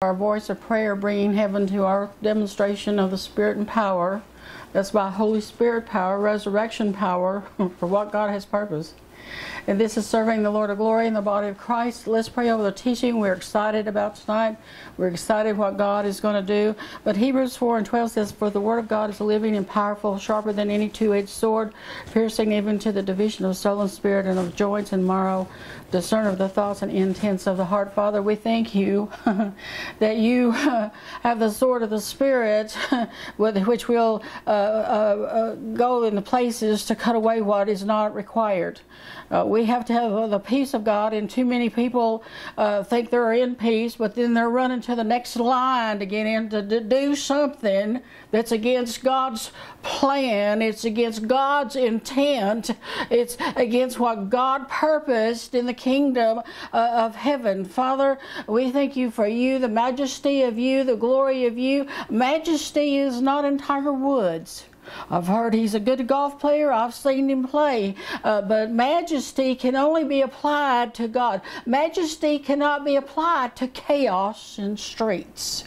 Our voice of prayer bringing heaven to earth, demonstration of the Spirit and power. That's by Holy Spirit power, resurrection power, for what God has purposed. And this is serving the Lord of glory in the body of Christ. Let's pray over the teaching we're excited about tonight. We're excited what God is going to do. But Hebrews 4:12 says, "For the word of God is living and powerful, sharper than any two-edged sword, piercing even to the division of soul and spirit and of joints and marrow, discerner of the thoughts and intents of the heart." Father, we thank you that you have the sword of the Spirit with which will go in the places to cut away what is not required. We have to have the peace of God, and too many people think they're in peace, but then they're running to the next line to get in to do something that's against God's plan. It's against God's intent. It's against what God purposed in the kingdom of heaven. Father, we thank you for you, the majesty of you, the glory of you. Majesty is not in Tiger Woods. I've heard he's a good golf player. I've seen him play. But majesty can only be applied to God. Majesty cannot be applied to chaos in streets.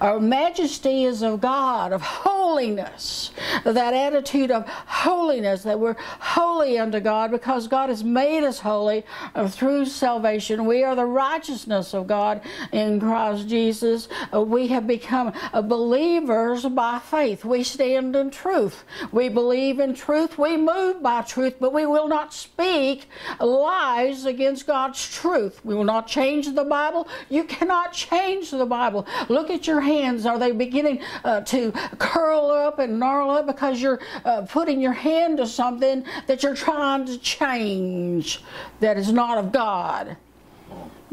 Our majesty is of God, of holiness, that attitude of holiness, that we're holy unto God because God has made us holy through salvation. We are the righteousness of God in Christ Jesus. We have become believers by faith. We stand in truth. We believe in truth. We move by truth, but we will not speak lies against God's truth. We will not change the Bible. You cannot change the Bible. Look at your hands. Are they beginning to curl up and gnarl up because you're putting your hand to something that you're trying to change that is not of God?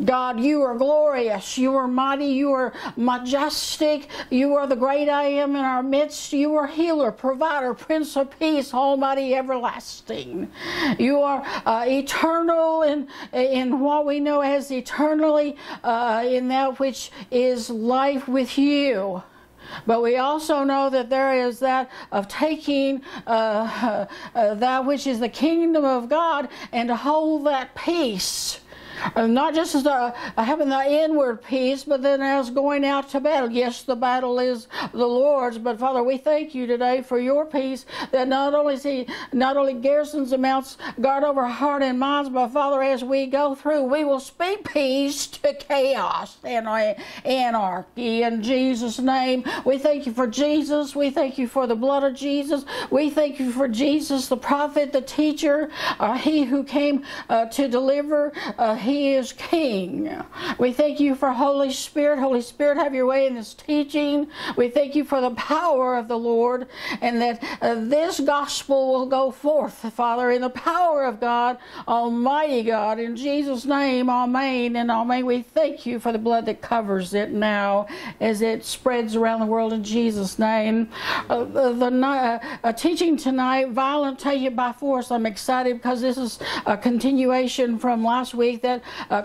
God, you are glorious, you are mighty, you are majestic, you are the great I am in our midst, you are healer, provider, Prince of Peace, almighty, everlasting. You are eternal in what we know as eternally, in that which is life with you. But we also know that there is that of taking that which is the kingdom of God and to hold that peace. Not just as having the inward peace, but then as going out to battle. Yes, the battle is the Lord's, but Father, we thank you today for your peace that not only garrisons and mounts guard over heart and minds, but Father, as we go through, we will speak peace to chaos and anarchy in Jesus' name. We thank you for Jesus. We thank you for the blood of Jesus. We thank you for Jesus, the prophet, the teacher, he who came to deliver. He is King. We thank you for Holy Spirit. Holy Spirit, have your way in this teaching. We thank you for the power of the Lord, and that this gospel will go forth, Father, in the power of God, Almighty God. In Jesus' name, amen and amen. We thank you for the blood that covers it now as it spreads around the world in Jesus' name. The teaching tonight, violent, take it by force. I'm excited because this is a continuation from last week, that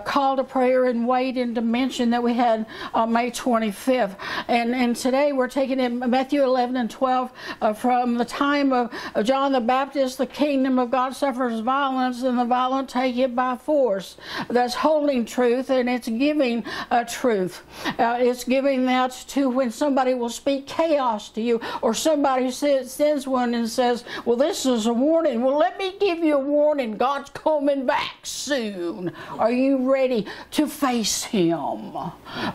call to prayer and weight and dimension that we had on May 25th. And today we're taking in Matthew 11:12 from the time of John the Baptist, the kingdom of God suffers violence and the violent take it by force. That's holding truth, and it's giving truth. It's giving that to when somebody will speak chaos to you, or somebody sends one and says, "Well, this is a warning." Well, let me give you a warning. God's coming back soon. Are you ready to face him?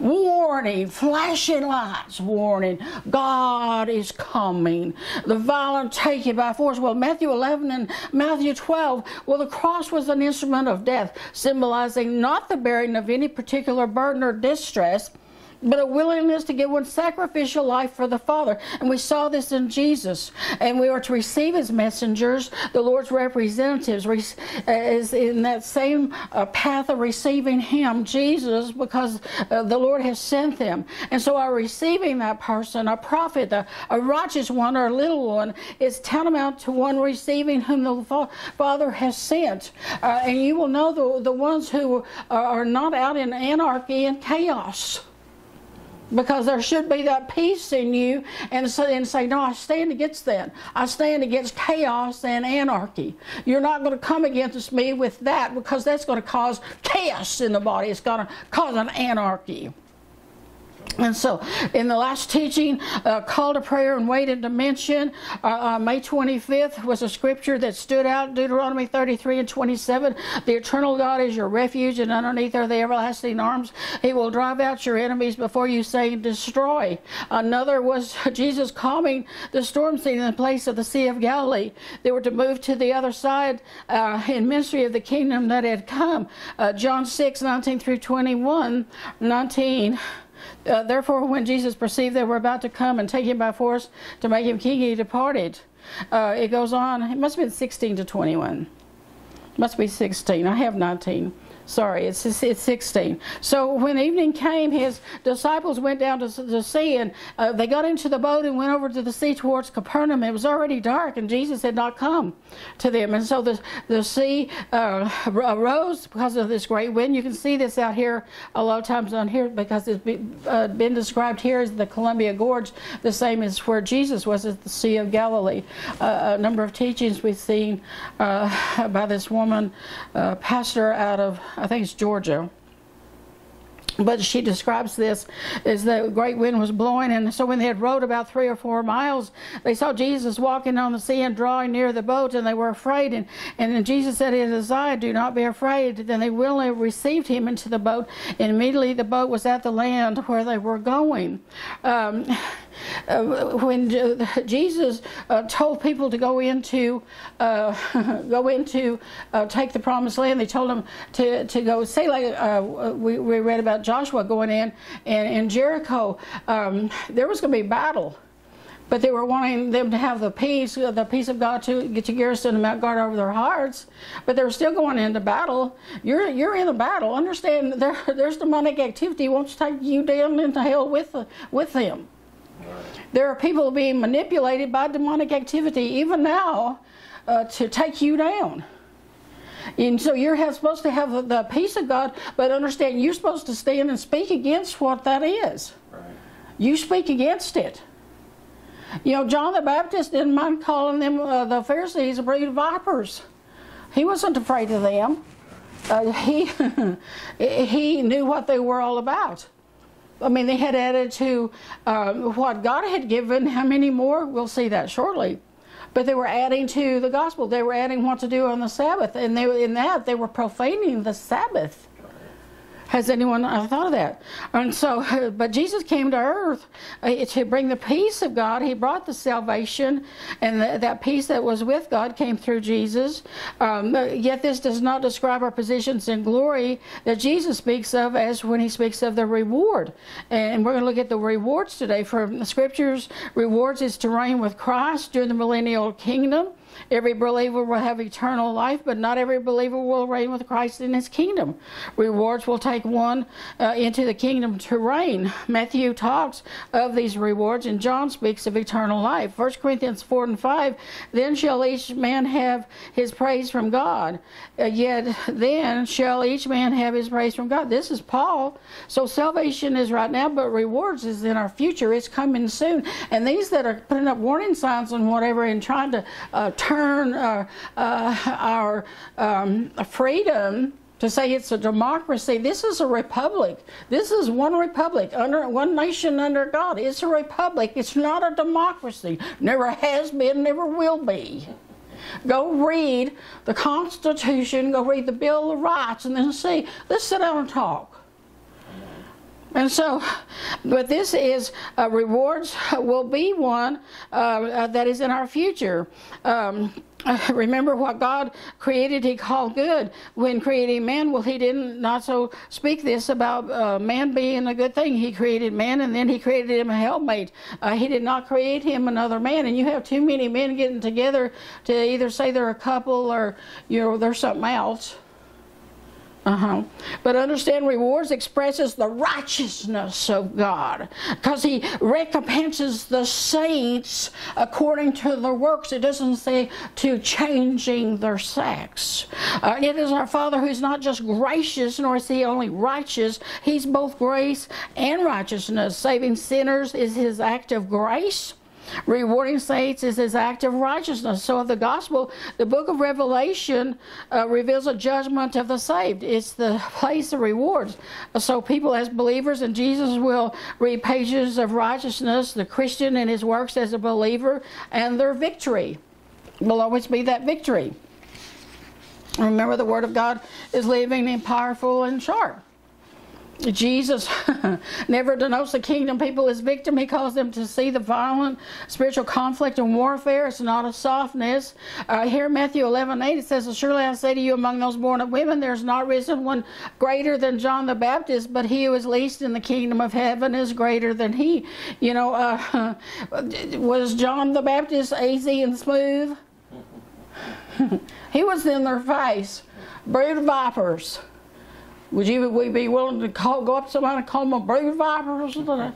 Warning, flashing lights, warning. God is coming. The violent take it by force. Well, Matthew 11 and Matthew 12, well, the cross was an instrument of death, symbolizing not the bearing of any particular burden or distress, but a willingness to give one's sacrificial life for the Father. And we saw this in Jesus. And we are to receive his messengers, the Lord's representatives, is in that same path of receiving him, Jesus, because the Lord has sent them. And so our receiving that person, a prophet, a righteous one, or a little one, is tantamount to one receiving whom the Father has sent. And you will know the ones who are not out in anarchy and chaos, because there should be that peace in you, and say, "No, I stand against that. I stand against chaos and anarchy. You're not going to come against me with that, because that's going to cause chaos in the body. It's going to cause an anarchy." And so, in the last teaching, Call to Prayer and Waited to Mention, May 25th was a scripture that stood out, Deuteronomy 33:27. The eternal God is your refuge, and underneath are the everlasting arms. He will drive out your enemies before you, saying, destroy. Another was Jesus calming the storm scene in the place of the Sea of Galilee. They were to move to the other side in ministry of the kingdom that had come. John 6:19 through 21, 19. Therefore, when Jesus perceived they were about to come and take him by force to make him king, he departed. It goes on. It must have been 16 to 21. It must be 16. I have 19. Sorry, it's 16. So when evening came, his disciples went down to the sea, and they got into the boat and went over to the sea towards Capernaum. It was already dark, and Jesus had not come to them. And so the sea arose because of this great wind. You can see this out here a lot of times on here because it's been described here as the Columbia Gorge. The same as where Jesus was at the Sea of Galilee. A number of teachings we've seen by this woman, pastor out of, I think it's Georgia, but she describes this as the great wind was blowing, and so when they had rowed about 3 or 4 miles, they saw Jesus walking on the sea and drawing near the boat, and they were afraid. And then Jesus said to his eye, do not be afraid. Then they willingly received him into the boat, and immediately the boat was at the land where they were going. When Jesus told people to go into, take the promised land, they told them to go. Say, like we read about Joshua going in and in Jericho, there was going to be battle. But they were wanting them to have the peace of God to get to garrison and mount guard over their hearts. But they were still going into battle. You're in the battle. Understand? There's demonic activity wants to take you down into hell with them. There are people being manipulated by demonic activity even now to take you down. And so you're supposed to have the peace of God, but understand you're supposed to stand and speak against what that is. Right. You speak against it. You know, John the Baptist didn't mind calling them the Pharisees a brood of vipers. He wasn't afraid of them. He knew what they were all about. I mean, they had added to what God had given. How many more? We'll see that shortly. But they were adding to the gospel. They were adding what to do on the Sabbath. And in that, they were profaning the Sabbath. Has anyone thought of that? And so, but Jesus came to earth to bring the peace of God. He brought the salvation, and that peace that was with God came through Jesus. Yet this does not describe our positions in glory that Jesus speaks of as when he speaks of the reward. And we're going to look at the rewards today. From the scriptures, rewards is to reign with Christ during the millennial kingdom. Every believer will have eternal life, but not every believer will reign with Christ in his kingdom. Rewards will take one into the kingdom to reign. Matthew talks of these rewards, and John speaks of eternal life. 1 Corinthians 4:5, then shall each man have his praise from God. This is Paul. So salvation is right now, but rewards is in our future. It's coming soon. And these that are putting up warning signs and whatever and trying to turn our freedom to say it's a democracy. This is a republic. This is one republic, under one nation under God. It's a republic. It's not a democracy. Never has been, never will be. Go read the Constitution, go read the Bill of Rights, and then see. Let's sit down and talk. And so, but this is, rewards will be one that is in our future. Remember what God created, he called good. When creating man, well, he didn't not so speak this about man being a good thing. He created man, and then he created him a helpmate. He did not create him another man. And you have too many men getting together to either say they're a couple or, you know, they're something else. But understand, rewards expresses the righteousness of God, because he recompenses the saints according to their works. It doesn't say to changing their sex. It is our Father who's not just gracious, nor is he only righteous. He's both grace and righteousness. Saving sinners is his act of grace. Rewarding saints is his act of righteousness. So in the gospel, the book of Revelation reveals a judgment of the saved. It's the place of rewards. So people as believers in Jesus will read pages of righteousness, the Christian and his works as a believer, and their victory will always be that victory. Remember, the word of God is living and powerful and sharp. Jesus never denotes the kingdom people as victim. He calls them to see the violent spiritual conflict and warfare. It's not a softness. Here, Matthew 11:8, it says, "Surely I say to you, among those born of women, there is not risen one greater than John the Baptist, but he who is least in the kingdom of heaven is greater than he." You know, was John the Baptist easy and smooth? He was in their face. Brood of vipers. Would we be willing to go up to somebody and call them a brood of vipers? You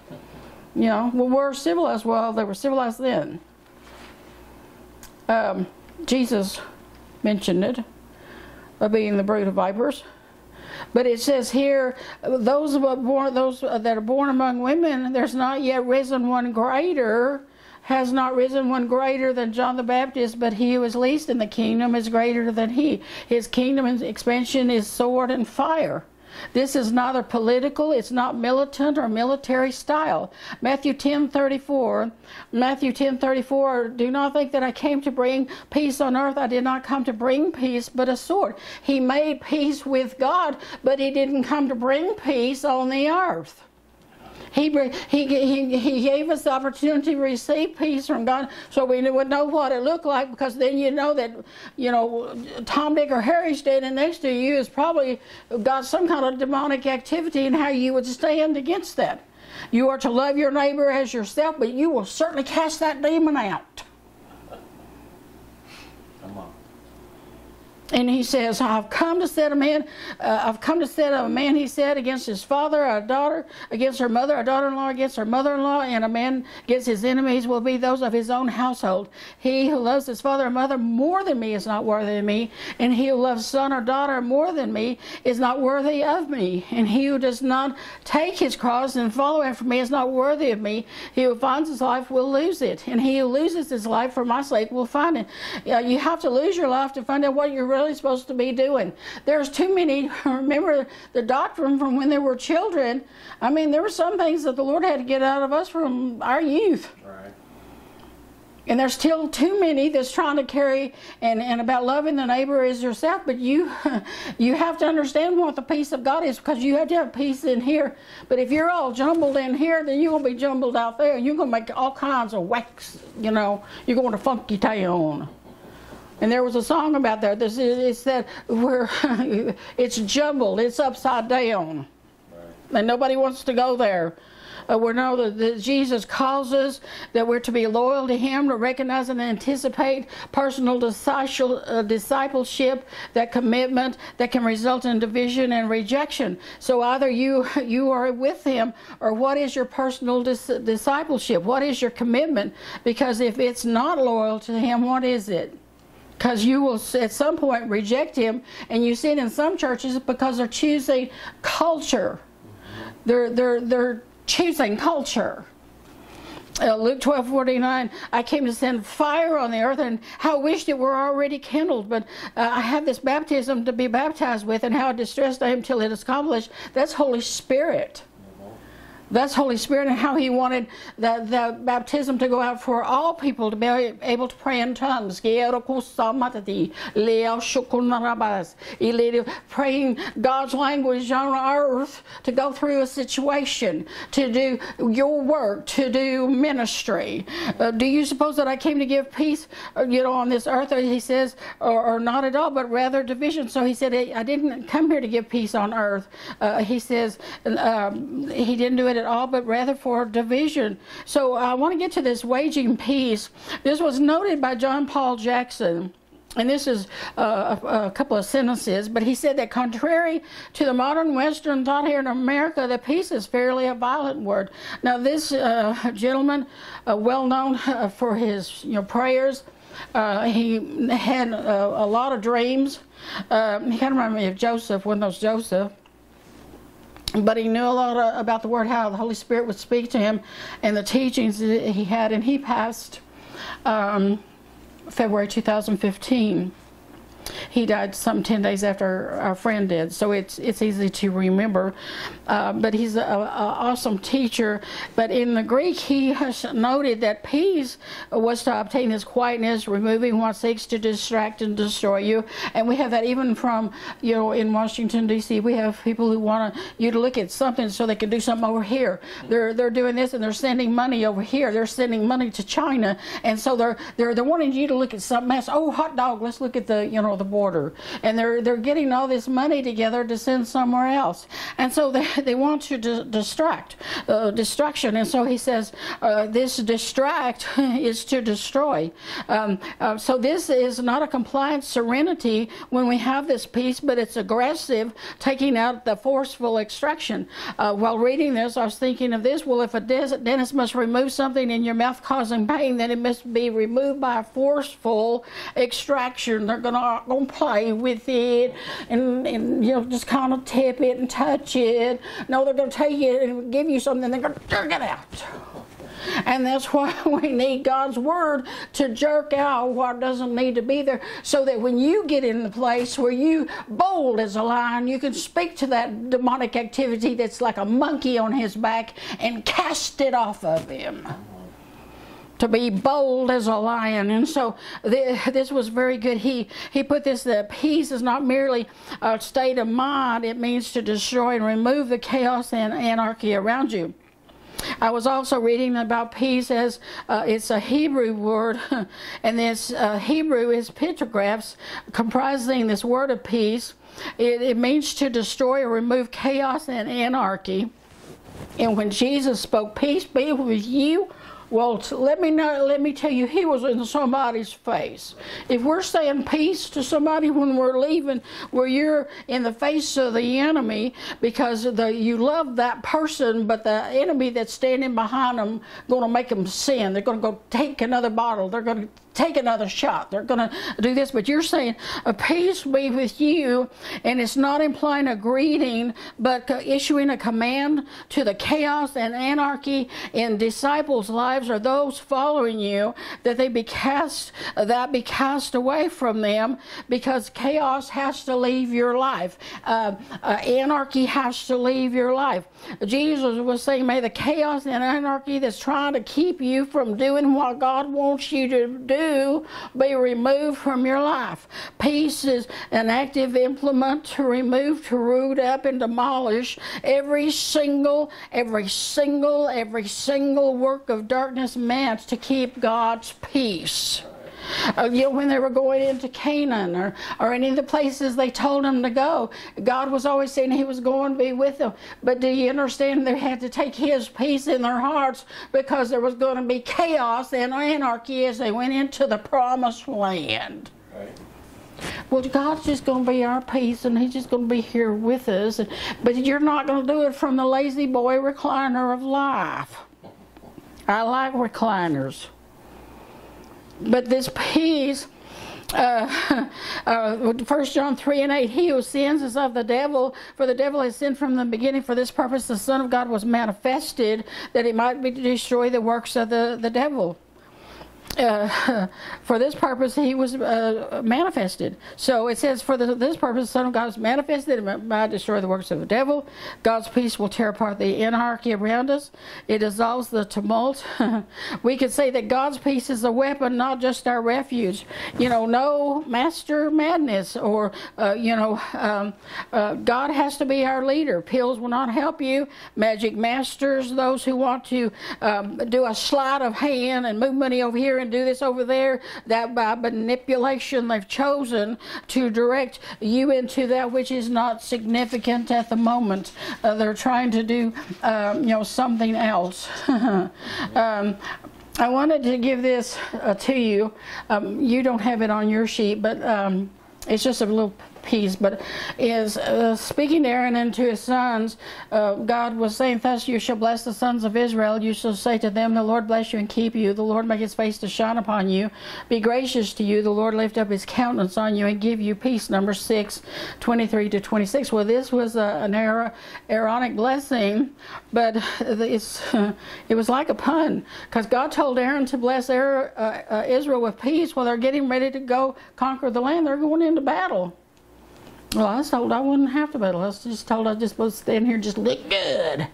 know, well, we're civilized. Well, they were civilized then. Jesus mentioned it, of being the brood of vipers. But it says here, those that are born among women, there's not yet risen one greater, has not risen one greater than John the Baptist, but he who is least in the kingdom is greater than he. His kingdom expansion is sword and fire. This is neither political, it's not militant or military style. Matthew 10:34. Matthew 10:34. "Do not think that I came to bring peace on earth. I did not come to bring peace, but a sword." He made peace with God, but he didn't come to bring peace on the earth. He gave us the opportunity to receive peace from God, so we would know what it looked like, because then you know that, you know, Tom, Dick, or Harry standing next to you has probably got some kind of demonic activity, and how you would stand against that. You are to love your neighbor as yourself, but you will certainly cast that demon out. Come on. And he says, "I've come to set a man, he said, against his father, a daughter, against her mother, a daughter-in-law, against her mother-in-law, and a man against his enemies will be those of his own household. He who loves his father or mother more than me is not worthy of me, and he who loves son or daughter more than me is not worthy of me. And he who does not take his cross and follow after me is not worthy of me. He who finds his life will lose it, and he who loses his life for my sake will find it." You have to lose your life to find out what you're really supposed to be doing. There's too many. Remember the doctrine from when they were children. I mean, there were some things that the Lord had to get out of us from our youth. Right. And there's still too many that's trying to carry and about loving the neighbor as yourself. But you have to understand what the peace of God is, because you have to have peace in here. But if you're all jumbled in here, then you're going to be jumbled out there. You're going to make all kinds of whacks. You know, you're going to funky town. And there was a song about that. It's that we're it's jumbled, it's upside down, right. And nobody wants to go there. We know that Jesus calls us, that we're to be loyal to Him, to recognize and anticipate personal discipleship, that commitment that can result in division and rejection. So either you are with Him, or what is your personal discipleship? What is your commitment? Because if it's not loyal to Him, what is it? Because you will at some point reject Him, and you see it in some churches because they're choosing culture. They're choosing culture. Luke 12:49, "I came to send fire on the earth, and how I wished it were already kindled. But I have this baptism to be baptized with, and how distressed I am till it is accomplished." That's Holy Spirit. That's Holy Spirit, and how He wanted the baptism to go out for all people to be able to pray in tongues. Praying God's language on earth, to go through a situation, to do your work, to do ministry. Do you suppose that I came to give peace, you know, on this earth? He says, or not at all, but rather division. So He said, I didn't come here to give peace on earth. He says, He didn't do it at all, but rather for division. So I want to get to this waging peace. This was noted by John Paul Jackson, and this is a couple of sentences, but he said that contrary to the modern Western thought here in America, that peace is fairly a violent word. Now this gentleman, well known for his prayers, he had a lot of dreams. He kind of reminded me of Joseph, one of those Joseph. But he knew a lot about the Word, how the Holy Spirit would speak to him, and the teachings that he had. And he passed February 2015. He died some 10 days after our friend did, so it's easy to remember. But he's an awesome teacher. But in the Greek, he has noted that peace was to obtain his quietness, removing what seeks to distract and destroy you. And we have that even from, you know, in Washington, D.C., we have people who want you to look at something so they can do something over here. They're doing this, and they're sending money over here. They're sending money to China, and so they're wanting you to look at something else. Oh, hot dog, let's look at the, you know, the border, and they're getting all this money together to send somewhere else, and so they want to distract, destruction. And so he says this distract is to destroy. So this is not a compliant serenity when we have this peace, but it's aggressive, taking out the forceful extraction. While reading this, I was thinking of this. Well, if a dentist must remove something in your mouth causing pain, then it must be removed by a forceful extraction. They're gonna play with it and you know, just kind of tip it and touch it. No, they're gonna take it and give you something, they're gonna jerk it out. And that's why we need God's Word to jerk out what doesn't need to be there, so that when you get in the place where you bold as a lion, you can speak to that demonic activity that's like a monkey on his back and cast it off of him. To be bold as a lion. And so this was very good. He put this, that peace is not merely a state of mind. It means to destroy and remove the chaos and anarchy around you. I was also reading about peace as it's a Hebrew word, and this Hebrew is pictographs comprising this word of peace. It means to destroy or remove chaos and anarchy. And when Jesus spoke, "Peace be with you," well, let me tell you, he was in somebody's face. If we're saying peace to somebody when we're leaving, where you're in the face of the enemy, because you love that person, but the enemy that's standing behind them going to make them sin. They're going to go take another bottle. They're going to take another shot. They're going to do this. But you're saying, peace be with you, and it's not implying a greeting, but issuing a command to the chaos and anarchy in disciples' lives or those following you, that be cast away from them, because chaos has to leave your life. Anarchy has to leave your life. Jesus was saying, may the chaos and anarchy that's trying to keep you from doing what God wants you to do be removed from your life. Peace is an active implement to remove, to root up, and demolish every single work of darkness meant to keep God's peace. You know, when they were going into Canaan or any of the places they told them to go, God was always saying he was going to be with them. But do you understand, they had to take his peace in their hearts, because there was going to be chaos and anarchy as they went into the promised land. Right. Well, God's just going to be our peace, and he's just going to be here with us. But you're not going to do it from the lazy boy recliner of life. I like recliners. But this peace, 1 John 3:8, he who sins is of the devil, for the devil has sinned from the beginning. For this purpose the Son of God was manifested, that he might destroy the works of the devil. For this purpose he was manifested. So it says, for this purpose the Son of God is manifested, that it might destroy the works of the devil. God's peace will tear apart the anarchy around us. It dissolves the tumult. We could say that God's peace is a weapon, not just our refuge. You know, no master madness, or God has to be our leader. Pills will not help you. Magic masters, those who want to do a sleight of hand and move money over here and do this over there, that by manipulation they've chosen to direct you into that which is not significant at the moment. They're trying to do something else. I wanted to give this to you. You don't have it on your sheet, but it's just a little piece, but is speaking to Aaron and to his sons, God was saying, "Thus you shall bless the sons of Israel. You shall say to them, the Lord bless you and keep you. The Lord make his face to shine upon you, be gracious to you. The Lord lift up his countenance on you and give you peace." Numbers 6:23-26. Well, this was an Aaronic blessing, but it was like a pun, because God told Aaron to bless Israel with peace while they're getting ready to go conquer the land. They're going into battle. Well, I was told I wouldn't have to battle. I was just told I was just supposed to stand here and just look good.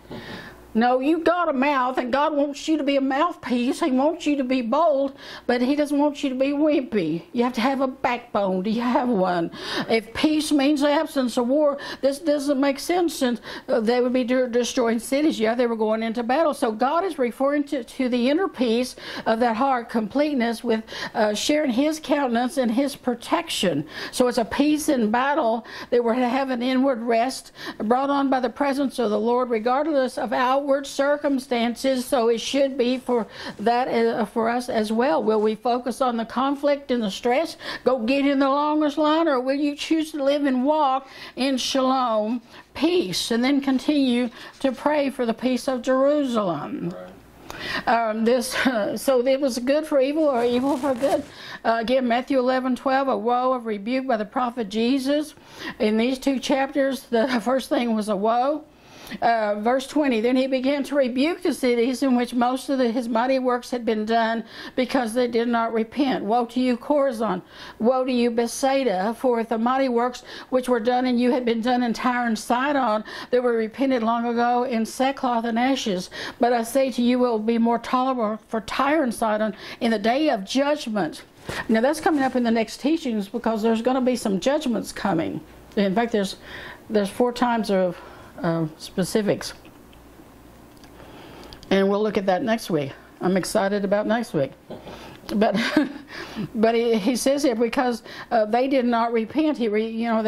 No, you've got a mouth, and God wants you to be a mouthpiece. He wants you to be bold, but He doesn't want you to be wimpy. You have to have a backbone. Do you have one? If peace means absence of war, this doesn't make sense, since they would be destroying cities. Yeah, they were going into battle. So God is referring to the inner peace of that heart, completeness with sharing His countenance and His protection. So it's a peace in battle. They were to have an inward rest brought on by the presence of the Lord, regardless of our outward circumstances. So it should be for that for us as well. Will we focus on the conflict and the stress, go get in the longest line, or will you choose to live and walk in shalom, peace, and then continue to pray for the peace of Jerusalem? Right. So it was good for evil or evil for good. Again, Matthew 11:12, a woe of rebuke by the prophet Jesus. In these two chapters, the first thing was a woe. Verse 20, then he began to rebuke the cities in which most of his mighty works had been done, because they did not repent. Woe to you, Chorazin! Woe to you, Bethsaida! For if the mighty works which were done in you had been done in Tyre and Sidon, they were repented long ago in sackcloth and ashes. But I say to you, it will be more tolerable for Tyre and Sidon in the day of judgment. Now that's coming up in the next teachings, because there's going to be some judgments coming. In fact, there's four times of specifics, and we'll look at that next week. I'm excited about next week. But he says here, because they did not repent, they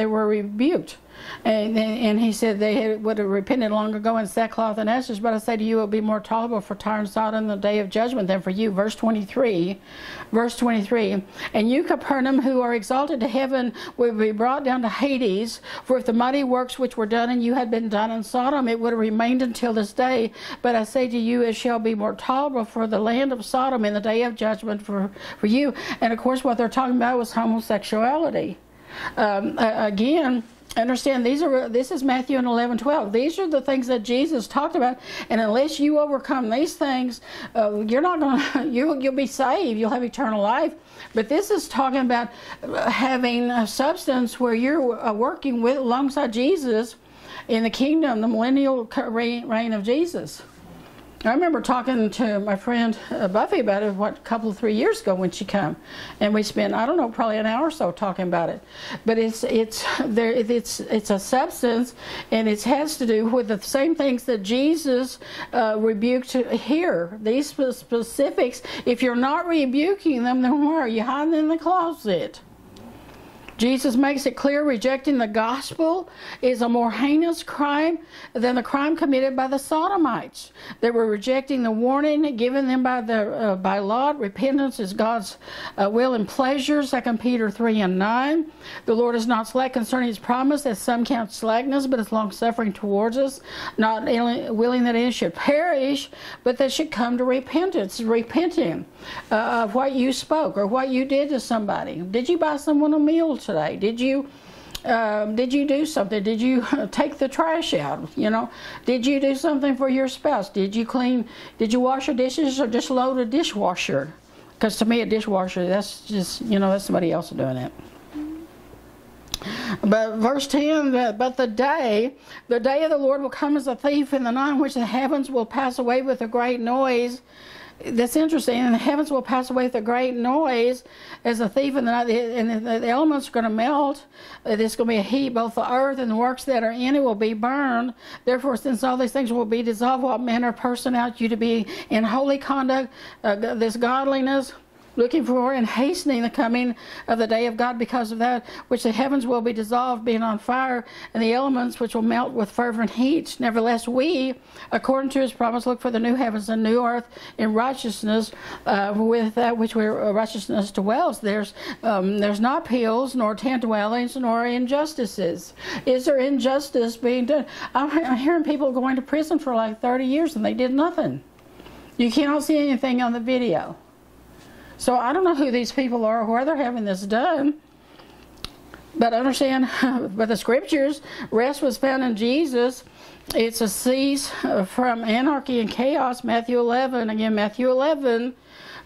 were rebuked, and he said would have repented long ago in sackcloth and ashes. But I say to you, it will be more tolerable for Tyre and Sidon in the day of judgment than for you. Verse 23, and you, Capernaum, who are exalted to heaven, will be brought down to Hades. For if the mighty works which were done in you had been done in Sodom, it would have remained until this day. But I say to you, it shall be more tolerable for the land of Sodom in the day of judgment for you. And of course, what they're talking about was homosexuality. Again, understand, this is Matthew 11:12. These are the things that Jesus talked about, and unless you overcome these things, you're not going. You'll be saved. You'll have eternal life. But this is talking about having a substance where you're working with alongside Jesus in the kingdom, the millennial reign of Jesus. I remember talking to my friend Buffy about it, a couple, 3 years ago when she came, and we spent, I don't know, probably an hour or so talking about it. But it's a substance, and it has to do with the same things that Jesus rebuked here. These specifics, if you're not rebuking them, then why are you hiding in the closet? Jesus makes it clear rejecting the gospel is a more heinous crime than the crime committed by the Sodomites. They were rejecting the warning given them by Lot. Repentance is God's will and pleasure, 2 Peter 3:9. The Lord is not slack concerning His promise, as some count slackness, but is long-suffering towards us, not willing that any should perish, but that should come to repentance. Repenting of what you spoke or what you did to somebody. Did you buy someone a meal today? Did you do something? Did you take the trash out? Did you do something for your spouse? Did you clean? Did you wash your dishes, or just load a dishwasher? Because to me, a dishwasher, that's just that's somebody else doing it. But verse 10, but the day of the Lord will come as a thief in the night, in which the heavens will pass away with a great noise. That's interesting. And the heavens will pass away with a great noise as a thief in the night, and the elements are going to melt. There's going to be a heat. Both the earth and the works that are in it will be burned. Therefore, since all these things will be dissolved, what manner of person ought you to be in holy conduct, this godliness, looking for and hastening the coming of the day of God, because of that which the heavens will be dissolved, being on fire, and the elements which will melt with fervent heat. Nevertheless, we, according to his promise, look for the new heavens and new earth in righteousness, with that which righteousness dwells. There's not pills, nor tent dwellings, nor injustices. Is there injustice being done? I'm hearing people going to prison for like 30 years and they did nothing. You cannot see anything on the video. So I don't know who these people are or where they're having this done. But understand, but the scriptures, rest was found in Jesus. It's a cease from anarchy and chaos. Matthew 11, again, Matthew 11,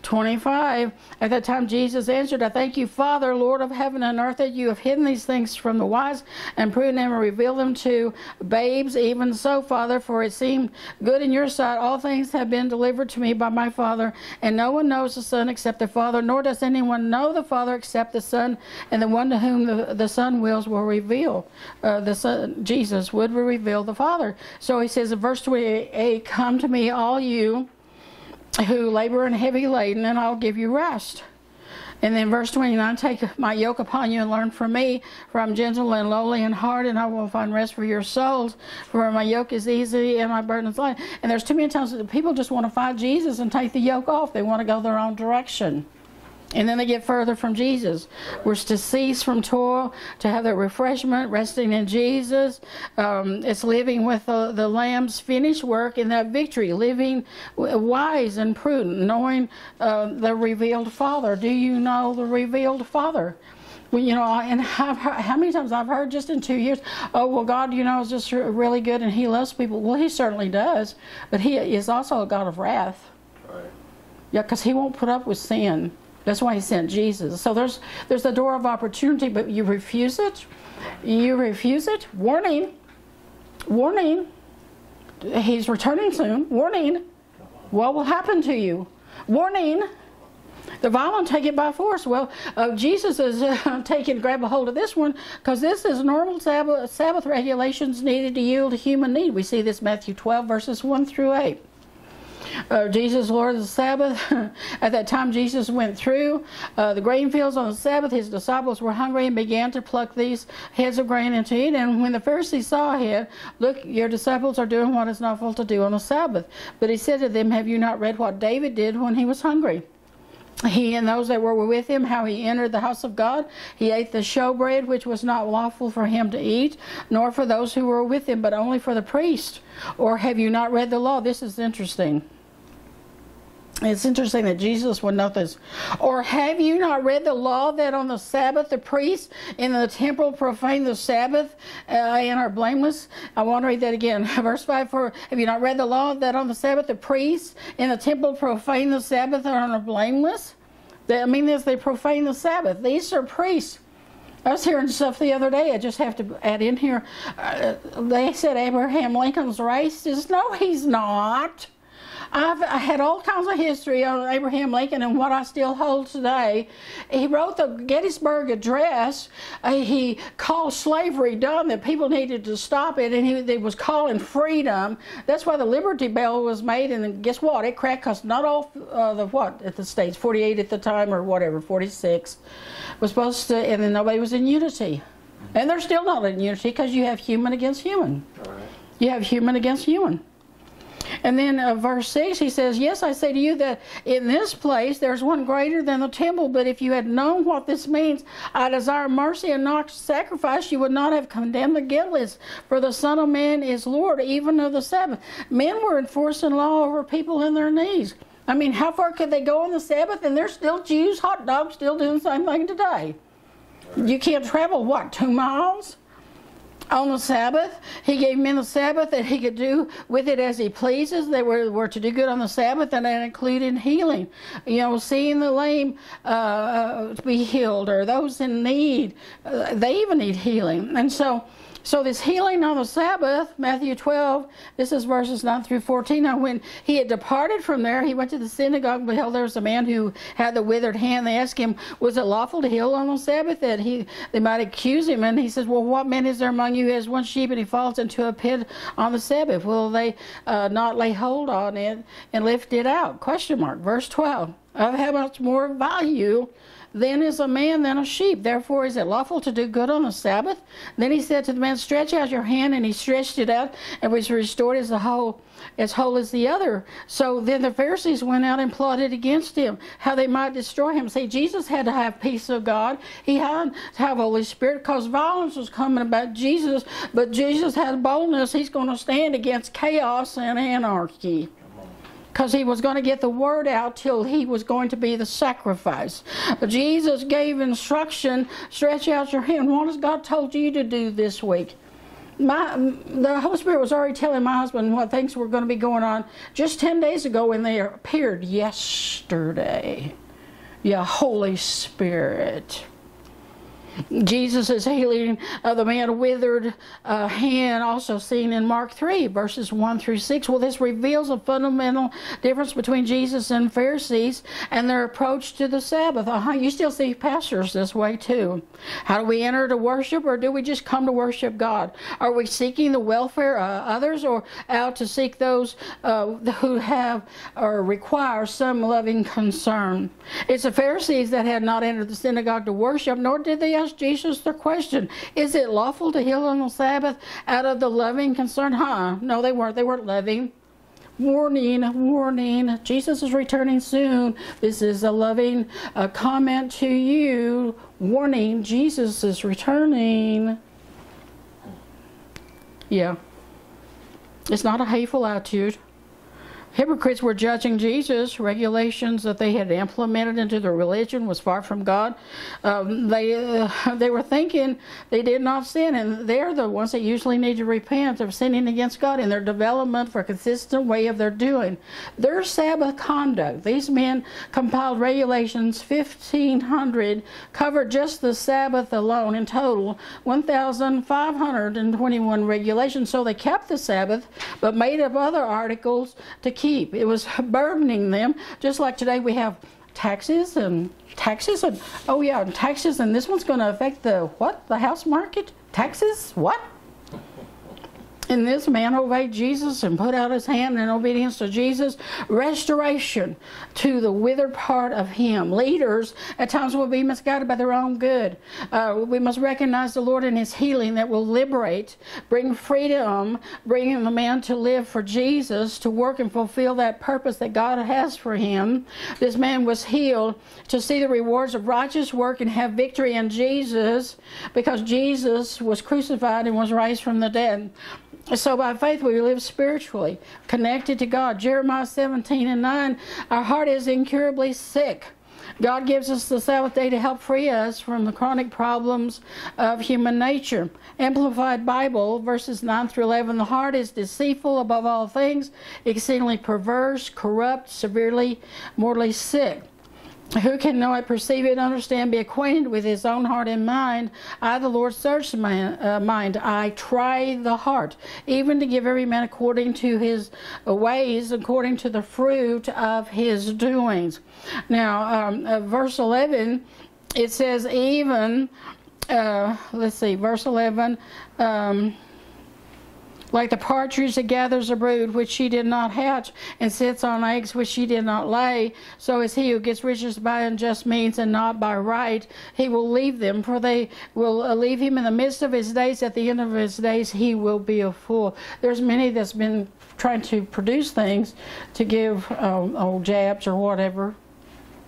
25. At that time Jesus answered, I thank you, Father, Lord of heaven and earth, that you have hidden these things from the wise and prudent and revealed them to babes. Even so, Father, for it seemed good in your sight. All things have been delivered to me by my Father, and no one knows the Son except the Father, nor does anyone know the Father except the Son, and the one to whom the Son will reveal. The Son, Jesus, would reveal the Father. So he says in verse 28, come to me, all you who labor and heavy laden, and I'll give you rest. And then verse 29, take my yoke upon you and learn from me, for I'm gentle and lowly in heart, and I will find rest for your souls, for my yoke is easy and my burden is light. And there's too many times that people just want to find Jesus and take the yoke off. They want to go their own direction. And then they get further from Jesus. We're to cease from toil, to have that refreshment, resting in Jesus. It's living with the Lamb's finished work and that victory, living wise and prudent, knowing the revealed Father. Do you know the revealed Father? Well, you know, and I've heard, how many times I've heard just in 2 years, oh, well, God, you know, is just really good and he loves people. Well, he certainly does, but he is also a God of wrath. Right. Yeah, because he won't put up with sin. That's why he sent Jesus. So there's a door of opportunity, but you refuse it. You refuse it. Warning. Warning. He's returning soon. Warning. What will happen to you? Warning. The violent take it by force. Well, Jesus is taking, grab a hold of this one, because this is normal Sabbath regulations needed to yield to human need. We see this Matthew 12, verses 1 through 8. Jesus, Lord of the Sabbath. At that time Jesus went through the grain fields on the Sabbath. His disciples were hungry and began to pluck these heads of grain and to eat. And when the Pharisees saw him, look, your disciples are doing what is lawful to do on the Sabbath. But he said to them, have you not read what David did when he was hungry? He and those that were with him, how he entered the house of God. He ate the showbread, which was not lawful for him to eat, nor for those who were with him, but only for the priest. Or have you not read the law? This is interesting. It's interesting that Jesus would note this. Or have you not read the law that on the Sabbath the priests in the temple profane the Sabbath and are blameless? I want to read that again. Verse 5, for have you not read the law that on the Sabbath the priests in the temple profane the Sabbath and are blameless? I mean this, they profane the Sabbath. These are priests. I was hearing stuff the other day, I just have to add in here. They said Abraham Lincoln's racist. No, he's not. I had all kinds of history on Abraham Lincoln and what I still hold today. He wrote the Gettysburg Address. He called slavery done, that people needed to stop it, and he was calling freedom. That's why the Liberty Bell was made, and guess what? It cracked, because not all at the states, 48 at the time or whatever, 46, was supposed to, and then nobody was in unity. And they're still not in unity, because you have human against human. All right. You have human against human. And then verse 6, he says, yes, I say to you that in this place there's one greater than the temple, but if you had known what this means, I desire mercy and not sacrifice, you would not have condemned the guiltless, for the Son of Man is Lord, even of the Sabbath. Men were enforcing law over people in their knees. I mean, how far could they go on the Sabbath? And there's still Jews, hot dogs, still doing the same thing today. You can't travel, what, 2 miles? On the Sabbath, he gave men the Sabbath that he could do with it as he pleases. They were to do good on the Sabbath, and that included healing. You know, seeing the lame be healed, or those in need. They even need healing. And so this healing on the Sabbath, Matthew 12, this is verses 9 through 14. Now when he had departed from there, he went to the synagogue, and beheld there was a man who had the withered hand. They asked him, was it lawful to heal on the Sabbath, that they might accuse him? And he says, well, what man is there among you who has one sheep, and he falls into a pit on the Sabbath? Will they not lay hold on it and lift it out? Question mark. Verse 12. of having more value than is a man than a sheep. Therefore, is it lawful to do good on the Sabbath? Then he said to the man, stretch out your hand, and he stretched it out, and was restored as whole as the other. So then the Pharisees went out and plotted against him, how they might destroy him. See, Jesus had to have peace of God. He had to have Holy Spirit, because violence was coming about Jesus, but Jesus had boldness. He's going to stand against chaos and anarchy, because he was going to get the word out till he was going to be the sacrifice. But Jesus gave instruction, stretch out your hand. What has God told you to do this week? The Holy Spirit was already telling my husband what things were going to be going on just 10 days ago, and they appeared yesterday. Yeah, Holy Spirit. Jesus is healing of the man withered hand, also seen in Mark 3, verses 1 through 6. Well, this reveals a fundamental difference between Jesus and Pharisees and their approach to the Sabbath. You still see pastors this way, too. How do we enter to worship, or do we just come to worship God? Are we seeking the welfare of others, or out to seek those who have or require some loving concern? It's the Pharisees that had not entered the synagogue to worship, nor did they Jesus the question, is it lawful to heal on the Sabbath, out of the loving concern? No, they weren't. They weren't loving. Warning, warning. Jesus is returning soon. This is a loving comment to you. Warning, Jesus is returning. Yeah. It's not a hateful attitude. Hypocrites were judging Jesus. Regulations that they had implemented into their religion was far from God. They were thinking they did not sin, and they're the ones that usually need to repent of sinning against God in their development for a consistent way of their doing. Their Sabbath conduct. These men compiled regulations, 1,500, covered just the Sabbath alone. In total, 1,521 regulations. So they kept the Sabbath, but made up other articles to keep. It was burdening them, just like today we have taxes and taxes and, oh yeah, and taxes, and this one's going to affect the what? The house market? Taxes? What? And this man obeyed Jesus and put out his hand in obedience to Jesus. Restoration to the withered part of him. Leaders at times will be misguided by their own good. We must recognize the Lord in his healing that will liberate, bring freedom, bring the man to live for Jesus, to work and fulfill that purpose that God has for him. This man was healed to see the rewards of righteous work and have victory in Jesus, because Jesus was crucified and was raised from the dead. So by faith we live spiritually, connected to God. Jeremiah 17:9, our heart is incurably sick. God gives us the Sabbath day to help free us from the chronic problems of human nature. Amplified Bible, verses 9 through 11, the heart is deceitful above all things, exceedingly perverse, corrupt, severely, mortally sick. Who can know it, perceive it, understand, be acquainted with his own heart and mind? I, the Lord, search my mind. I try the heart, even to give every man according to his ways, according to the fruit of his doings. Now, verse 11, it says even, let's see, verse 11, like the partridge that gathers a brood which she did not hatch, and sits on eggs which she did not lay, so is he who gets riches by unjust means and not by right. He will leave them, for they will leave him in the midst of his days. At the end of his days he will be a fool. There's many that's been trying to produce things to give old jabs or whatever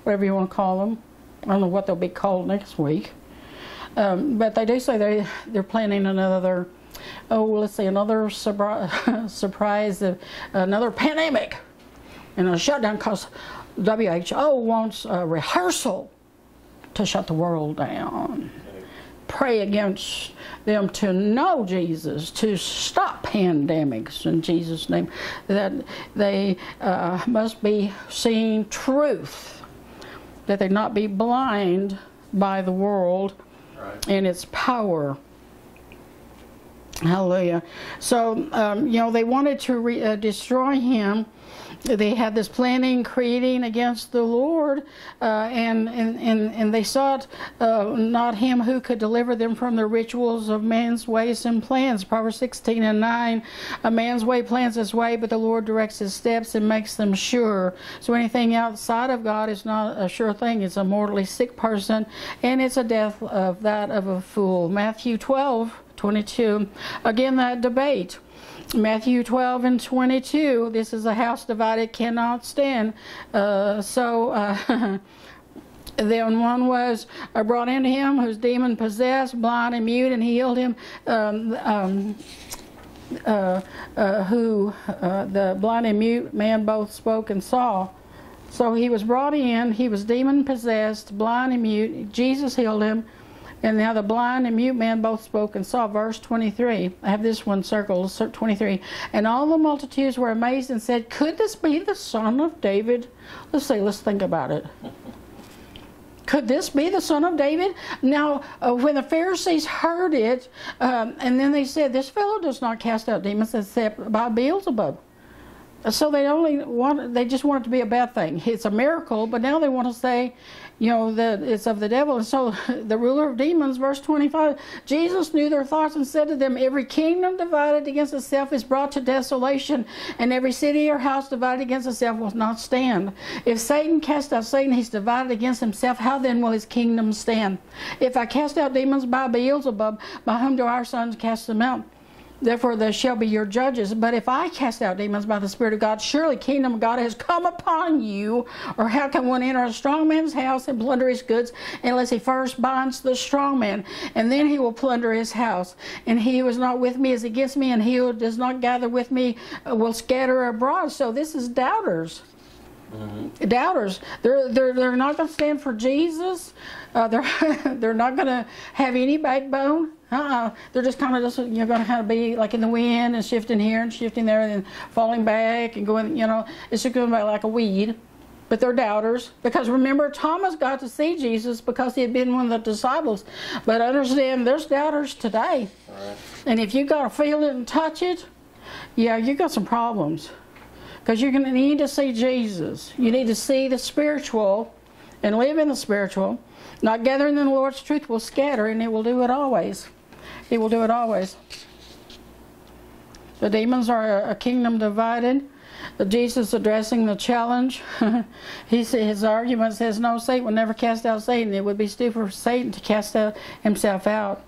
you want to call them. I don't know what they'll be called next week. But they do say they're planning another... oh, let's see, another surprise, another pandemic and a shutdown, because WHO wants a rehearsal to shut the world down. Pray against them to know Jesus, to stop pandemics in Jesus' name, that they must be seeing truth, that they not be blind by the world and its power. Hallelujah. So, you know, they wanted to destroy him. they had this planning, creating against the Lord, and they sought not him who could deliver them from the rituals of man's ways and plans. Proverbs 16:9, a man's way plans his way, but the Lord directs his steps and makes them sure. So anything outside of God is not a sure thing. It's a mortally sick person, and it's a death of that of a fool. Matthew 12:22, again that debate. Matthew 12:22, this is a house divided cannot stand. Then one was brought into him who's demon possessed, blind and mute, and healed him. The blind and mute man both spoke and saw. So he was brought in, he was demon possessed, blind and mute, Jesus healed him. And now the blind and mute man both spoke and saw. Verse 23. I have this one circled, 23. And all the multitudes were amazed and said, could this be the son of David? Let's think about it. Could this be the son of David? Now, when the Pharisees heard it, and then they said, this fellow does not cast out demons except by Beelzebub. So they just want it to be a bad thing. It's a miracle, but now they want to say, you know, that it's of the devil. And so the ruler of demons, verse 25, Jesus knew their thoughts and said to them, every kingdom divided against itself is brought to desolation, and every city or house divided against itself will not stand. If Satan cast out Satan, he's divided against himself. How then will his kingdom stand? If I cast out demons by Beelzebub, by whom do our sons cast them out? Therefore there shall be your judges. But if I cast out demons by the Spirit of God, surely the kingdom of God has come upon you. Or how can one enter a strong man's house and plunder his goods, unless he first binds the strong man? And then he will plunder his house. And he who is not with me is against me, and he who does not gather with me will scatter abroad. So this is doubters. Mm-hmm. Doubters. They're not going to stand for Jesus. They're not going to have any backbone. They're just kind of you're going to kind of be like in the wind and shifting here and shifting there and then falling back and going, you know, it's just going to be like a weed. But they're doubters, because remember, Thomas got to see Jesus because he had been one of the disciples. But understand, there's doubters today. All right. And if you got to feel it and touch it, yeah, you got some problems. Because you're going to need to see Jesus. You need to see the spiritual and live in the spiritual. Not gathering in the Lord's truth will scatter, and it will do it always. It will do it always. The demons are a kingdom divided. Jesus addressing the challenge. His argument says, no, Satan will never cast out Satan. It would be stupid for Satan to cast himself out.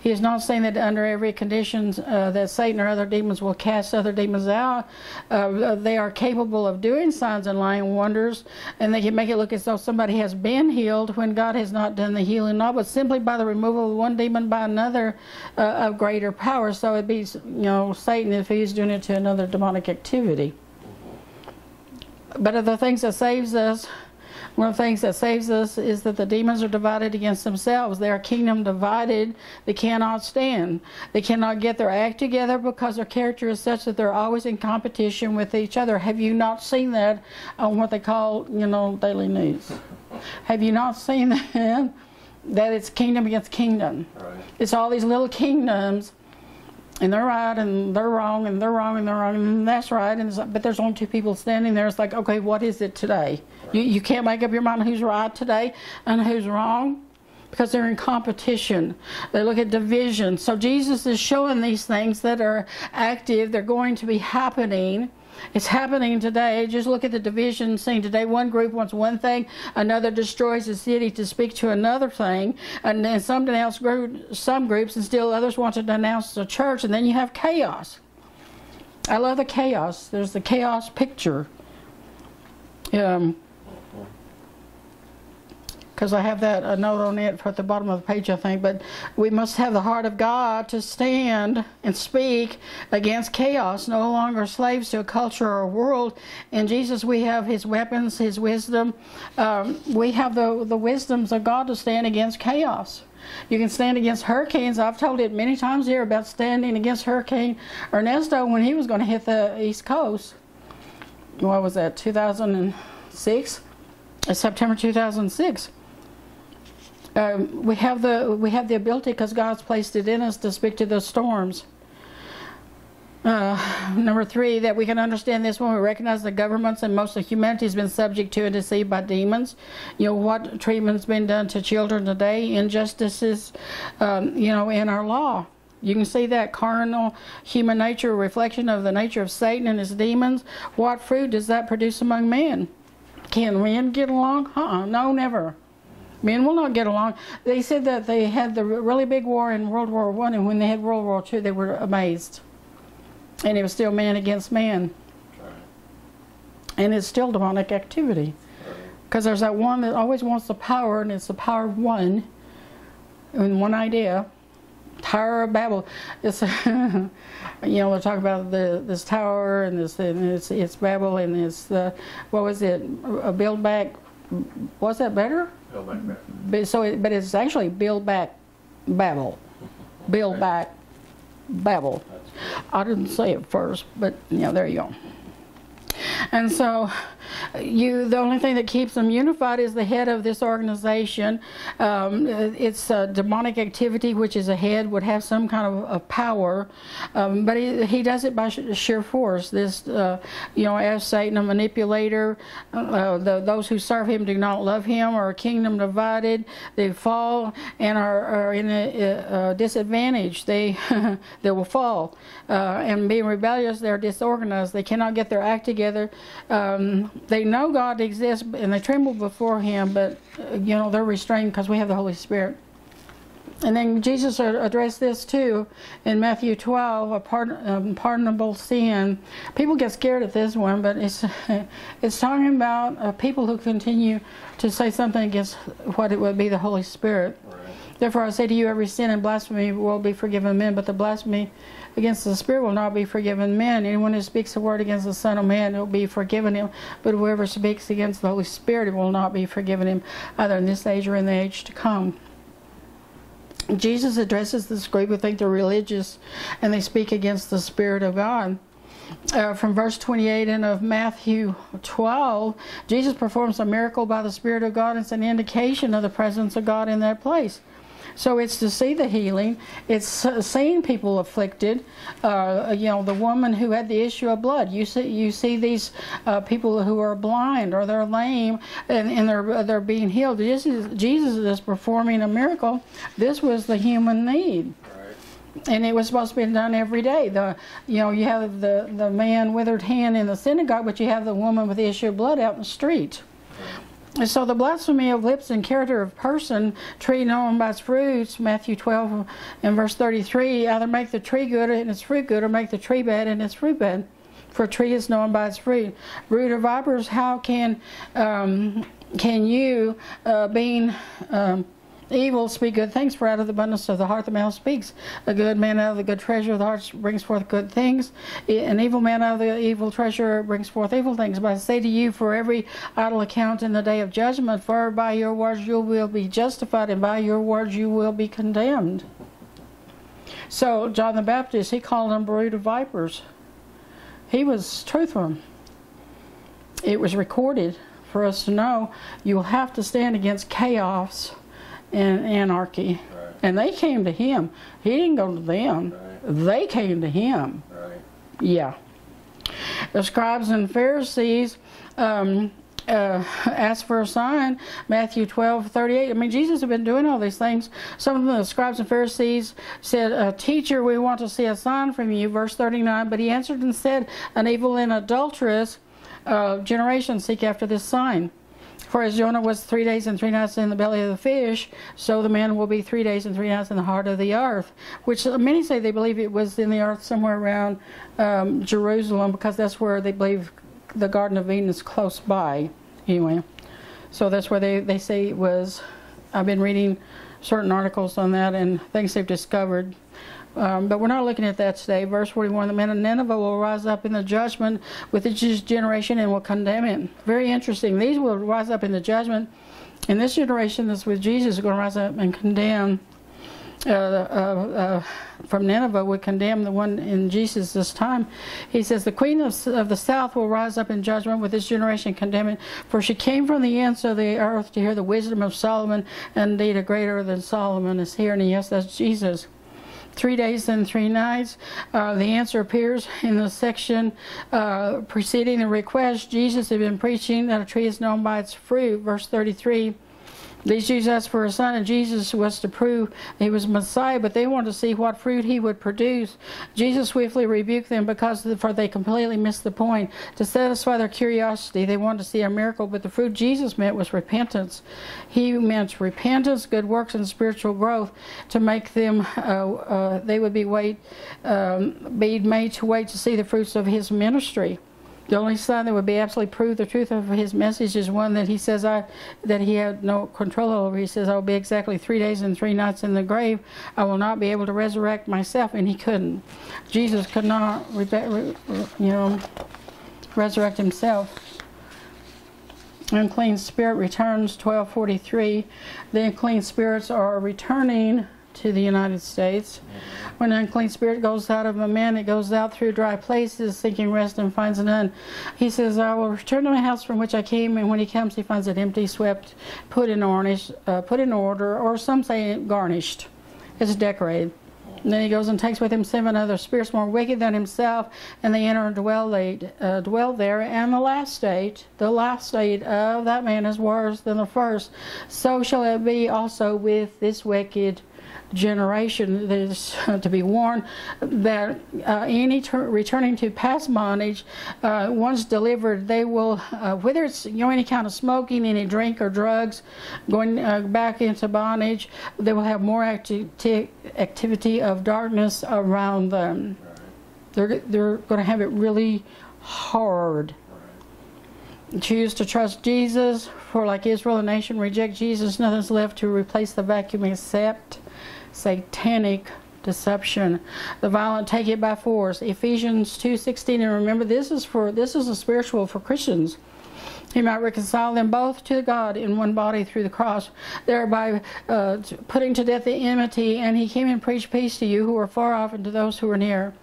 He is not saying that under every condition that Satan or other demons will cast other demons out. They are capable of doing signs and lying wonders, and they can make it look as though somebody has been healed when God has not done the healing, not but simply by the removal of one demon by another of greater power. So it'd be, you know, Satan if he's doing it to another demonic activity. But of the things that saves us, one of the things that saves us is that the demons are divided against themselves. They are kingdom divided. They cannot stand. They cannot get their act together because their character is such that they're always in competition with each other. Have you not seen that on what they call, you know, daily news? Have you not seen that? That it's kingdom against kingdom. Right. It's all these little kingdoms, and they're right, and they're wrong, and they're wrong, and they're wrong, and that's right. And it's like, but there's only two people standing there. It's like, okay, what is it today? You can't make up your mind who's right today and who's wrong, because they're in competition. They look at division. So Jesus is showing these things that are active. They're going to be happening. It's happening today. Just look at the division scene today. One group wants one thing. Another destroys the city to speak to another thing. And then some denounce some groups, and still others want to denounce the church. And then you have chaos. I love the chaos. There's the chaos picture. Because I have that a note on it at the bottom of the page, I think. But we must have the heart of God to stand and speak against chaos, no longer slaves to a culture or a world. In Jesus, we have his weapons, his wisdom. We have the wisdoms of God to stand against chaos. You can stand against hurricanes. I've told it many times here about standing against Hurricane Ernesto when he was going to hit the East Coast. What was that, 2006? September 2006. We have the ability, because God's placed it in us, to speak to those storms. Number three, that we can understand this when we recognize the governments and most of humanity has been subject to and deceived by demons. You know, what treatment's been done to children today, injustices, you know, in our law. You can see that carnal human nature, reflection of the nature of Satan and his demons. What fruit does that produce among men? Can men get along? No, never. Men will not get along. They said that they had the really big war in World War I, and when they had World War II, they were amazed. And it was still man against man. Right. And it's still demonic activity. Because there's that one that always wants the power, and it's the power of one. And one idea. Tower of Babel. It's, you know, we'll talk about this tower, and it's Babel, and it's, what was it? Build back. Was that better? Build back Babel. But it's actually build back Babel. Build back Babel. I didn't say it first, but you know, there you go. And so, the only thing that keeps them unified is the head of this organization. It's demonic activity, which is a head, would have some kind of power, but he does it by sheer force. This, you know, as Satan, a manipulator, those who serve him do not love him, or a kingdom divided, they fall and are in a disadvantage. They will fall, and being rebellious, they're disorganized. They cannot get their act together. They know God exists, and they tremble before Him, but you know, they're restrained because we have the Holy Spirit. And then Jesus addressed this too in Matthew 12, a pardonable sin. People get scared at this one, but it's talking about people who continue to say something against what it would be the Holy Spirit. Right. Therefore I say to you, every sin and blasphemy will be forgiven men, but the blasphemy against the Spirit will not be forgiven men. Anyone who speaks a word against the Son of Man will be forgiven him, but whoever speaks against the Holy Spirit, it will not be forgiven him, either in this age or in the age to come. Jesus addresses this group who think they're religious, and they speak against the Spirit of God. From verse 28 and of Matthew 12, Jesus performs a miracle by the Spirit of God. It's an indication of the presence of God in that place. So it's to see the healing. It's seeing people afflicted. You know, the woman who had the issue of blood. You see these people who are blind or they're lame, and they're being healed. Jesus is performing a miracle. This was the human need. And it was supposed to be done every day. You know, you have the man withered hand in the synagogue, but you have the woman with the issue of blood out in the street. And so the blasphemy of lips and character of person, tree known by its fruits, Matthew 12 and verse 33, either make the tree good and its fruit good, or make the tree bad and its fruit bad. For a tree is known by its fruit. Root of vipers, how can you, being evil, speak good things? For out of the abundance of the heart the mouth speaks. A good man out of the good treasure of the heart brings forth good things. An evil man out of the evil treasure brings forth evil things. But I say to you, for every idle account in the day of judgment, for by your words you will be justified, and by your words you will be condemned. So John the Baptist, he called them brood of vipers. He was truthful. It was recorded for us to know you will have to stand against chaos and anarchy. Right. And they came to him. He didn't go to them. Right. They came to him. Right. Yeah. The scribes and Pharisees asked for a sign, Matthew 12:38. I mean, Jesus had been doing all these things. Some of the scribes and Pharisees said, "Teacher, we want to see a sign from you," verse 39. But he answered and said, "An evil and adulterous generation seek after this sign. For as Jonah was 3 days and 3 nights in the belly of the fish, so the man will be 3 days and 3 nights in the heart of the earth." Which many say they believe it was in the earth somewhere around Jerusalem, because that's where they believe the Garden of Eden is close by. Anyway, so that's where they say it was. I've been reading certain articles on that and things they've discovered. But we're not looking at that today. Verse 41, the men of Nineveh will rise up in the judgment with its generation and will condemn it. Very interesting. These will rise up in the judgment. And this generation that's with Jesus is going to rise up and condemn. From Nineveh would condemn the one in Jesus this time. He says, "The queen of the south will rise up in judgment with this generation, condemning, for she came from the ends of the earth to hear the wisdom of Solomon, and indeed a greater than Solomon is here." And yes, that's Jesus. 3 days and 3 nights. The answer appears in the section preceding the request. Jesus had been preaching that a tree is known by its fruit. Verse 33. These Jews asked for a sign, and Jesus was to prove he was Messiah, but they wanted to see what fruit he would produce. Jesus swiftly rebuked them for they completely missed the point. To satisfy their curiosity, they wanted to see a miracle, but the fruit Jesus meant was repentance. He meant repentance, good works, and spiritual growth to make them, be made to wait to see the fruits of his ministry. The only sign that would be absolutely prove the truth of his message is one that he says that he had no control over. He says, I will be exactly 3 days and 3 nights in the grave. I will not be able to resurrect myself. And he couldn't. Jesus could not resurrect himself. Unclean spirit returns, 1243. The unclean spirits are returning to the United States. When an unclean spirit goes out of a man, it goes out through dry places, seeking rest and finds none. He says, I will return to my house from which I came, and when he comes, he finds it empty, swept, put in order, or some say garnished. It's decorated. And then he goes and takes with him 7 other spirits more wicked than himself, and they enter and dwell there. And the last state of that man is worse than the first. So shall it be also with this wicked generation. That is to be warned that any returning to past bondage, once delivered, they will, whether it's any kind of smoking, any drink or drugs, going back into bondage, they will have more activity of darkness around them. They're going to have it really hard. Choose to trust Jesus, for like Israel, a nation reject Jesus. Nothing's left to replace the vacuum except satanic deception. The violent take it by force. Ephesians 2:16. And remember, this is a spiritual for Christians. He might reconcile them both to God in one body through the cross, thereby putting to death the enmity. And he came and preached peace to you who are far off and to those who are near.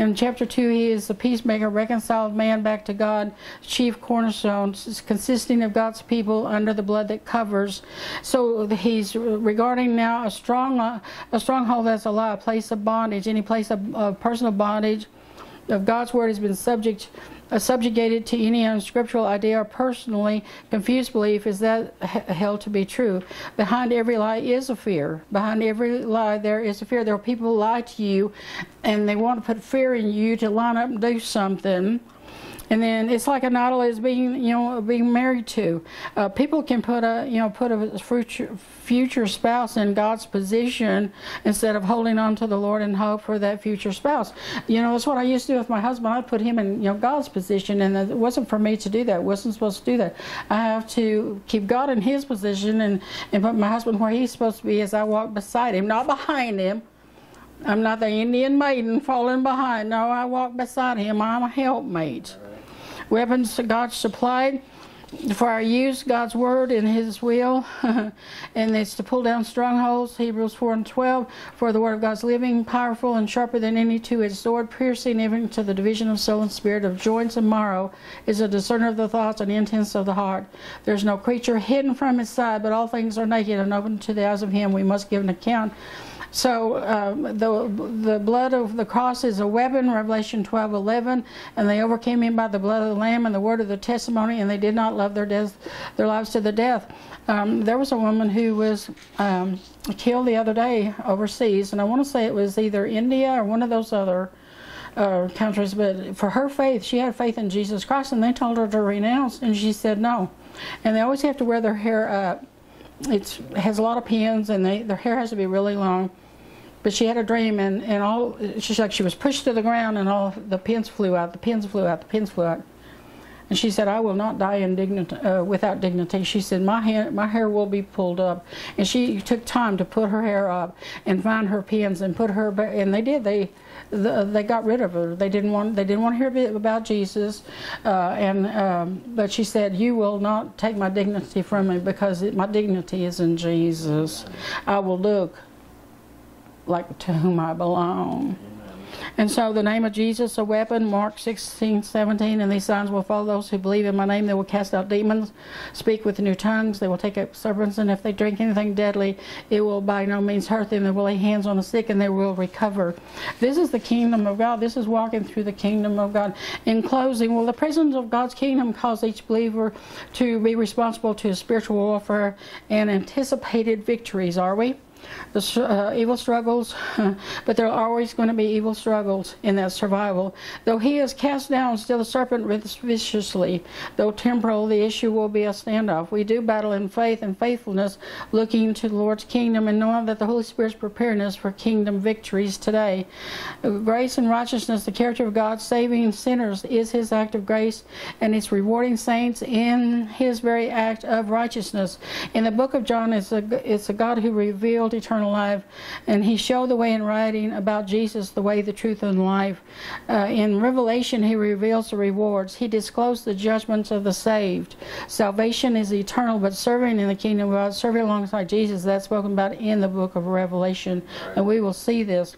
In chapter 2, he is the peacemaker, reconciled man back to God, chief cornerstone, consisting of God's people under the blood that covers. So he's regarding now a stronghold that's a lie, a place of bondage, any place of personal bondage of God's word has been subjugated to any unscriptural idea or personally confused belief is that held to be true. Behind every lie is a fear. Behind every lie there is a fear. There are people who lie to you, and they want to put fear in you to line up and do something. And then it's like an idol is being married to. People can put a future spouse in God's position instead of holding on to the Lord and hope for that future spouse. That's what I used to do with my husband. I put him in God's position, and it wasn't for me to do that. I wasn't supposed to do that. I have to keep God in His position and put my husband where he's supposed to be as I walk beside him, not behind him. I'm not the Indian maiden falling behind. No, I walk beside him. I'm a helpmate. Weapons God supplied for our use, God's word and his will. And it's to pull down strongholds, Hebrews 4:12. For the word of God's living, powerful and sharper than any two-edged sword, piercing even to the division of soul and spirit, of joints and marrow, is a discerner of the thoughts and intents of the heart. There's no creature hidden from his sight, but all things are naked and open to the eyes of him. We must give an account. So the blood of the cross is a weapon, Revelation 12:11, and they overcame him by the blood of the Lamb and the word of their testimony, and they did not love their lives to the death. There was a woman who was killed the other day overseas, and I want to say it was either India or one of those other countries, but for her faith, she had faith in Jesus Christ, and they told her to renounce, and she said no. And they always have to wear their hair up. It has a lot of pins, and their hair has to be really long. But she had a dream, and all she's like, she was pushed to the ground, and all the pins flew out. The pins flew out. The pins flew out. And she said, I will not die without dignity. She said, my hair will be pulled up. And she took time to put her hair up and find her pins and put her back. And they did. They got rid of her. They didn't want to hear a bit about Jesus. But she said, you will not take my dignity from me, because my dignity is in Jesus. I will look like to whom I belong. Amen. And so the name of Jesus, a weapon, Mark 16:17, and these signs will follow those who believe in my name. They will cast out demons, speak with new tongues, they will take up serpents, and if they drink anything deadly, it will by no means hurt them. They will lay hands on the sick and they will recover. This is the kingdom of God. This is walking through the kingdom of God. In closing, well, the presence of God's kingdom calls each believer to be responsible to spiritual warfare and anticipated victories. Are we? The evil struggles, but there are always going to be evil struggles in that survival. Though he is cast down, still the serpent writhes viciously. Though temporal, the issue will be a standoff. We do battle in faith and faithfulness, looking to the Lord's kingdom and knowing that the Holy Spirit's preparing us for kingdom victories today. Grace and righteousness, the character of God saving sinners is his act of grace, and it's rewarding saints in his very act of righteousness. In the book of John, it's a God who revealed eternal life, and he showed the way in writing about Jesus, the way, the truth, and life. In Revelation, he reveals the rewards. He disclosed the judgments of the saved. Salvation is eternal, but serving in the kingdom of God, serving alongside Jesus, that's spoken about in the book of Revelation, and we will see this.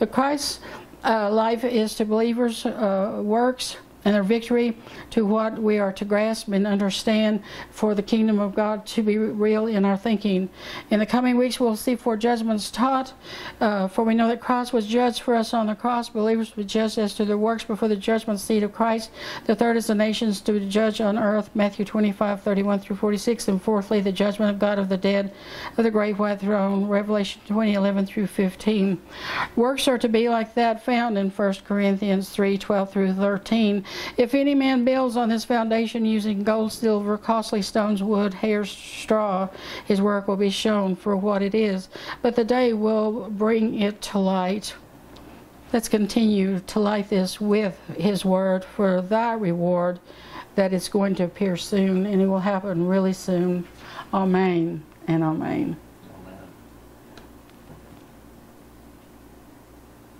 The Christ life is to believers works and their victory, to what we are to grasp and understand for the kingdom of God to be real in our thinking. In the coming weeks, we'll see four judgments taught, for we know that Christ was judged for us on the cross. Believers were judged as to their works before the judgment seat of Christ. The third is the nations to judge on earth, Matthew 25:31-46. And fourthly, the judgment of God of the dead, of the great white throne, Revelation 20:11-15. Works are to be like that found in 1 Corinthians 3:12-13. If any man builds on this foundation using gold, silver, costly stones, wood, hair, straw, his work will be shown for what it is, but the day will bring it to light. Let's continue to light this with his word, for thy reward that is going to appear soon, and it will happen really soon. Amen and amen.